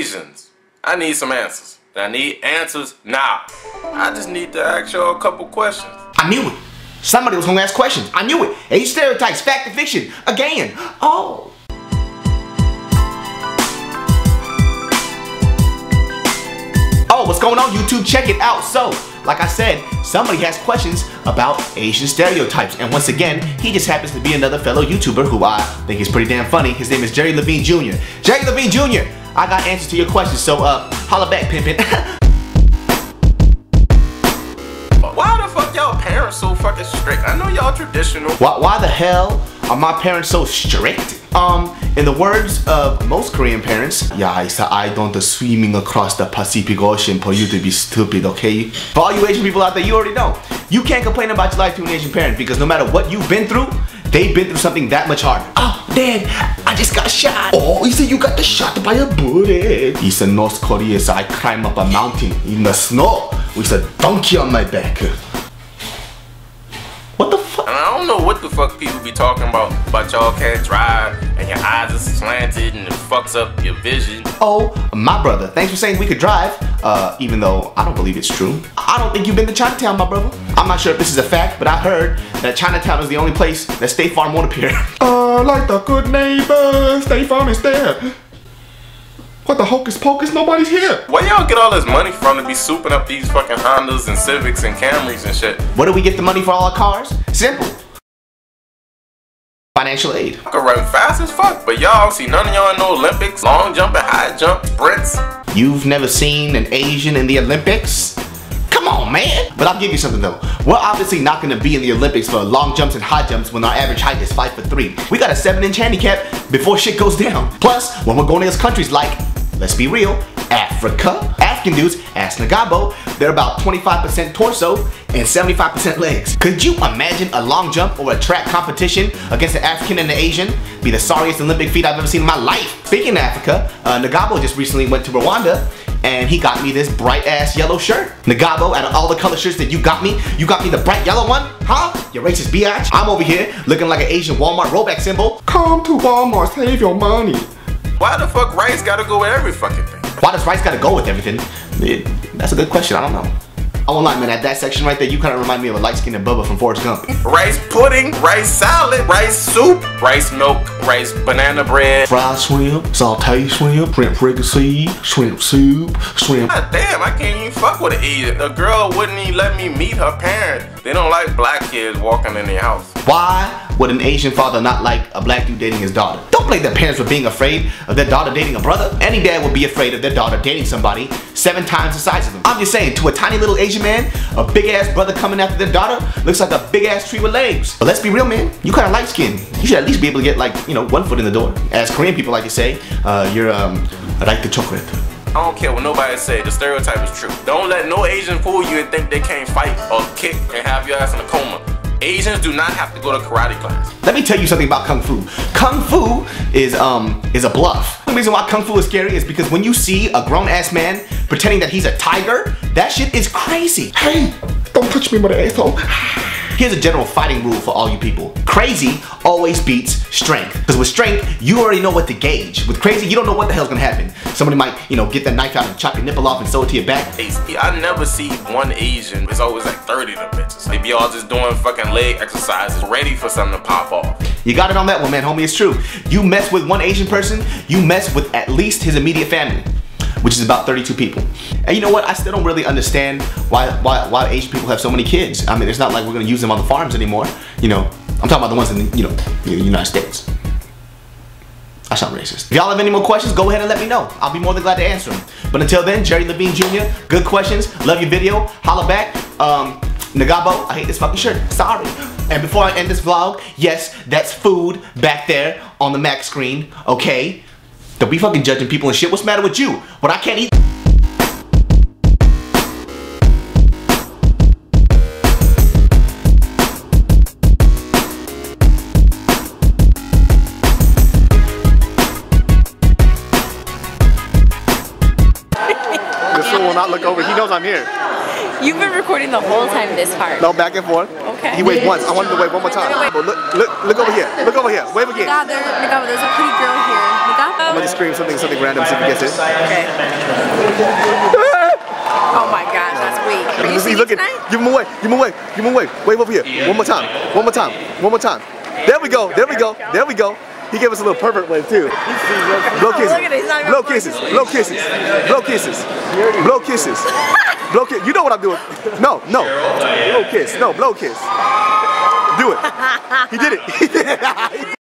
Ephesians. I need some answers. And I need answers now. I just need to ask y'all a couple questions. I knew it. Somebody was gonna ask questions. I knew it. Age stereotypes, fact and fiction. Again. Oh. Oh, what's going on, YouTube? Check it out. So, like I said, somebody has questions about Asian stereotypes. And once again, he just happens to be another fellow YouTuber who I think is pretty damn funny. His name is Jerry Lavigne Jr. Jerry Lavigne Jr., I got answers to your questions. So, holla back, pimpin'. So fucking strict. I know y'all traditional. Why the hell are my parents so strict? In the words of most Korean parents, yeah, it's the island swimming across the Pacific Ocean for you to be stupid, okay? For all you Asian people out there, you already know. You can't complain about your life to an Asian parent because no matter what you've been through, they've been through something that much harder. Oh, Dad, I just got shot. Oh, he said you got the shot by a bullet. He said North Korea, so I climb up a mountain in the snow with a donkey on my back. I don't know what the fuck people be talking about, but y'all can't drive and your eyes are slanted and it fucks up your vision. Oh, my brother, thanks for saying we could drive, even though I don't believe it's true. I don't think you've been to Chinatown, my brother. I'm not sure if this is a fact, but I heard that Chinatown is the only place that State Farm won't appear. Oh, like the good neighbor, State Farm is there. What the hocus pocus? Nobody's here. Where y'all get all this money from to be souping up these fucking Hondas and Civics and Camrys and shit? Where do we get the money for all our cars? Simple. Financial aid. I could run fast as fuck, but y'all see none of y'all in no Olympics, long jump and high jump, sprints. You've never seen an Asian in the Olympics? Come on, man. But I'll give you something though. We're obviously not gonna be in the Olympics for long jumps and high jumps when our average height is 5'3". We got a 7-inch handicap before shit goes down. Plus, when we're going against countries like, let's be real, Africa. African dudes, ask Nagabo, they're about 25% torso and 75% legs. Could you imagine a long jump or a track competition against an African and an Asian? Be the sorriest Olympic feat I've ever seen in my life. Speaking of Africa, Nagabo just recently went to Rwanda and he got me this bright ass yellow shirt. Nagabo, out of all the color shirts that you got me the bright yellow one? Huh? You racist biatch. I'm over here looking like an Asian Walmart rollback symbol. Come to Walmart, save your money. Why the fuck rice gotta go with every fucking thing? Why does rice gotta go with everything? That's a good question, I don't know. I won't lie, man, at that section right there, you kinda remind me of a light-skinned Bubba from Forrest Gump. Rice pudding, rice salad, rice soup, rice milk, rice banana bread. Fried shrimp, sauteed shrimp, shrimp fricassee, shrimp soup, shrimp. God damn, I can't even fuck with it either. The girl wouldn't even let me meet her parents. They don't like black kids walking in their house. Why would an Asian father not like a black dude dating his daughter? Don't blame their parents for being afraid of their daughter dating a brother. Any dad would be afraid of their daughter dating somebody 7 times the size of them. I'm just saying, to a tiny little Asian man, a big ass brother coming after their daughter looks like a big ass tree with legs. But let's be real, man, you kinda light skinned. You should at least be able to get like, you know, 1 foot in the door. As Korean people like to say, you're like the chocolate. I don't care what nobody say, the stereotype is true. Don't let no Asian fool you and think they can't fight or kick and have your ass in a coma. Asians do not have to go to karate class. Let me tell you something about Kung Fu. Kung Fu is a bluff. The reason why Kung Fu is scary is because when you see a grown-ass man pretending that he's a tiger, that shit is crazy. Hey, don't touch me, mother asshole. Here's a general fighting rule for all you people. Crazy always beats strength. Because with strength, you already know what to gauge. With crazy, you don't know what the hell's gonna happen. Somebody might, you know, get that knife out and chop your nipple off and sew it to your back. I never see one Asian. It's always like 30 of them bitches. They be all just doing fucking leg exercises, ready for something to pop off. You got it on that one, man, homie, it's true. You mess with one Asian person, you mess with at least his immediate family, which is about 32 people. And you know what? I still don't really understand why Asian people have so many kids. I mean, it's not like we're gonna use them on the farms anymore. You know, I'm talking about the ones in the, you know, the United States. I sound racist. If y'all have any more questions, go ahead and let me know. I'll be more than glad to answer them. But until then, Jerry Lavigne Jr., good questions. Love your video. Holla back. Nagabo, I hate this fucking shirt. Sorry. And before I end this vlog, yes, that's food back there on the Mac screen, okay? Don't be fucking judging people and shit. What's the matter with you? What I can't eat. The fool will not look over. He knows I'm here. You've been recording the whole time this part. No, back and forth. Okay. He waved once. I wanted to wave one more time. Wait. But look over here. Look over here. Wave again. Nagabo, there's a pretty girl here. Nagabo. I'm gonna scream something random, see if he gets it. Okay. Oh my gosh, that's weak. Are you looking? Give him away, give him away, give him away. Wave over here. One more time, one more time, one more time. There we go, there we go, there we go. He gave us a little pervert wave too. Blow kisses, blow kisses, blow kisses, blow kisses, blow kisses. Blow kiss, you know what I'm doing. No, no, blow kiss, no, blow kiss. Do it. He did it.